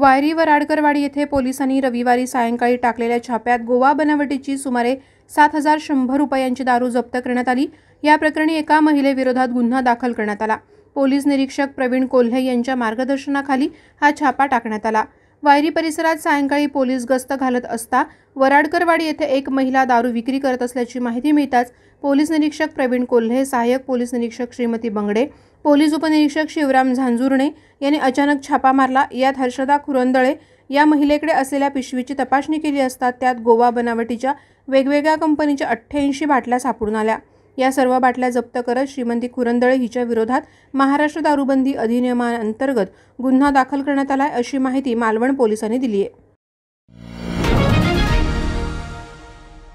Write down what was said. Vary वराडकरवाडी येथे पोलिसांनी रविवारी सायंकाळी टाकलेल्या छाप्यात गोवा बनावटीची सुमारे 7,100 रुपयांची दारू जप्त करण्यात आली। या प्रकरणी एका महिलेविरोधात गुन्हा दाखल करण्यात आला। पोलीस निरीक्षक प्रवीण कोल्हे यांच्या मार्गदर्शनाखाली हा छापा टाकण्यात आला। वैरी परिसरात सायंकाळी पोलीस गस्त घालत असता वराडकरवाडी येथे एक महिला दारू विक्री करत असल्याची माहिती मिळताच पोलीस निरीक्षक प्रवीण कोल्हे, सहाय्यक पोलीस निरीक्षक श्रीमती बंगडे, पोलीस उपनिरीक्षक शिवराम झांजूरणे यांनी अचानक छापा मारला। यात हर्षदा कुरंदळे या महिलेकडे असलेल्या पिशवीची तपासणी केली असता त्यात गोवा बनावटीच्या वेगवेगळ्या कंपनीच्या 88 बाटल्या सापडून आल्या। या सर्व बाटल्या जप्त करत श्रीमती कुरंदळे हिच्या विरोधात महाराष्ट्र दारूबंदी अधिनियमाअंतर्गत गुन्हा दाखल करण्यात आलाय, अशी माहिती मालवण पोलिसांनी दिली आहे।